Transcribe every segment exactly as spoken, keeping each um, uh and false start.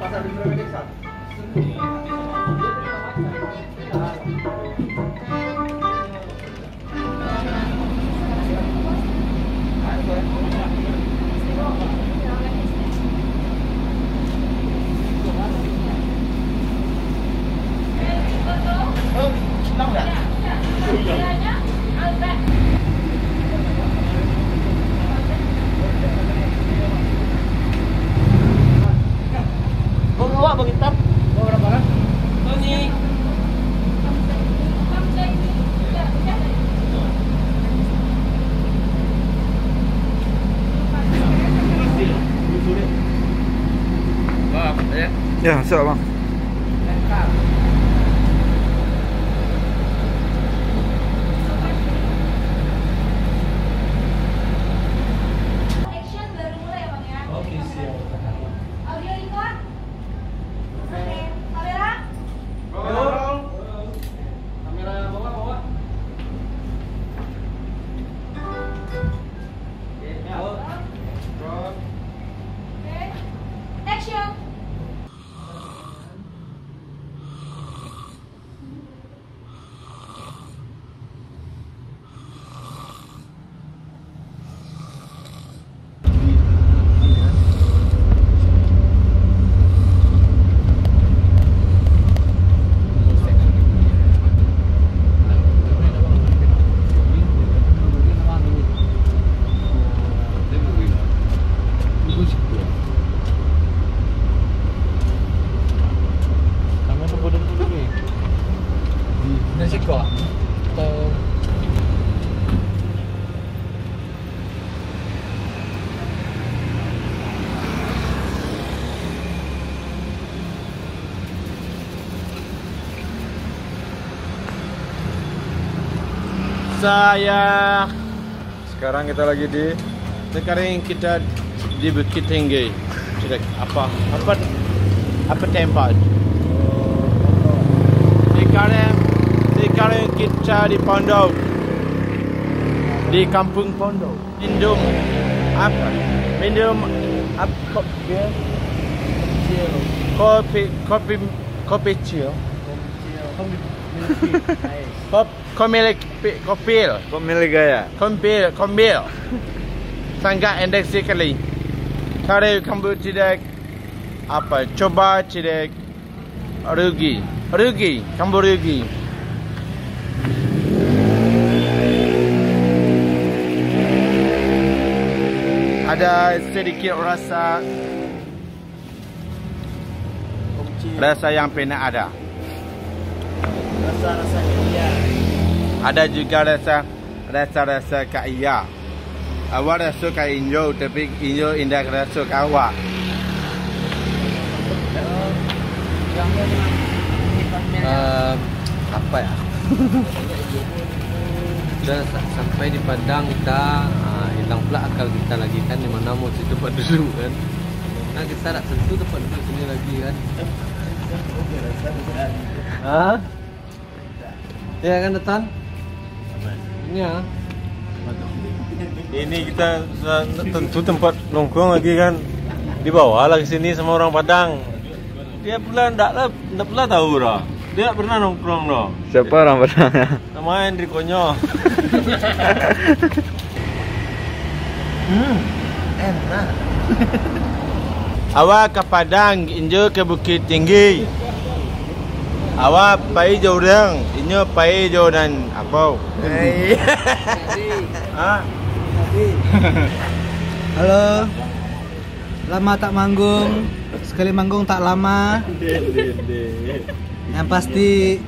pasar di Surabaya desa. Ya, siap bang. Saya sekarang kita lagi di sekarang kita di Bukit Tinggi. Tidak apa apa apa tempat. Sekarang sekarang kita di Pondok, di Kampung Pondok. Minum apa? Minum apa? Kopi kopi kopi cil. Kopi Komil, kopil, komil gaya, komil, komil, sangat endek sekali. Kalau kamu tidak apa, coba tidak rugi, rugi, kamu rugi. Ada sedikit rasa, rasa yang pernah ada. Rasa-rasa iya. Ada juga rasa rasa-rasa kaya. Awak rasa kaya injo, tapi injo indah rasa kawa. Uh, apa ya? Kita sampai di Padang kita uh, hilang pula akal kita lagi kan, di mana mau situ tempat dulu kan? Nah kita tak tentu tempat dulu sini lagi kan? Hah? Ya kan Detan? Ya. Ini kita tentu tempat nongkrong lagi kan, dibawa lagi sini sama orang Padang. Dia pula tidak pula tahu lah. Dia pernah nongkrong loh. Siapa orang Padang ya? Namanya Hendri Konyo. Hmm, enak. Awak ke Padang, injo ke Bukit Tinggi. Awak pergi jauh dong, ini pergi jauh dan apa? Hei, ah, halo, lama tak manggung, sekali manggung tak lama. Yang pasti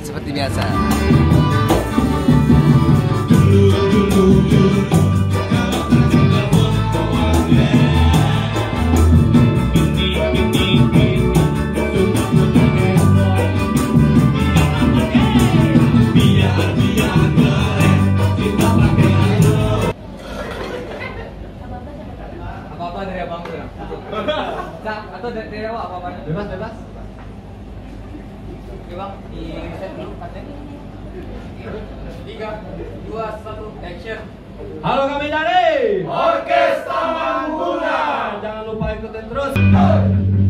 seperti biasa. Atau dari awal apa-apa? Bebas, bebas. Oke bang, di reset dulu katanya. tiga, dua, satu, action. Halo kami dari Orkes Taman Bunga. Jangan lupa ikutin terus.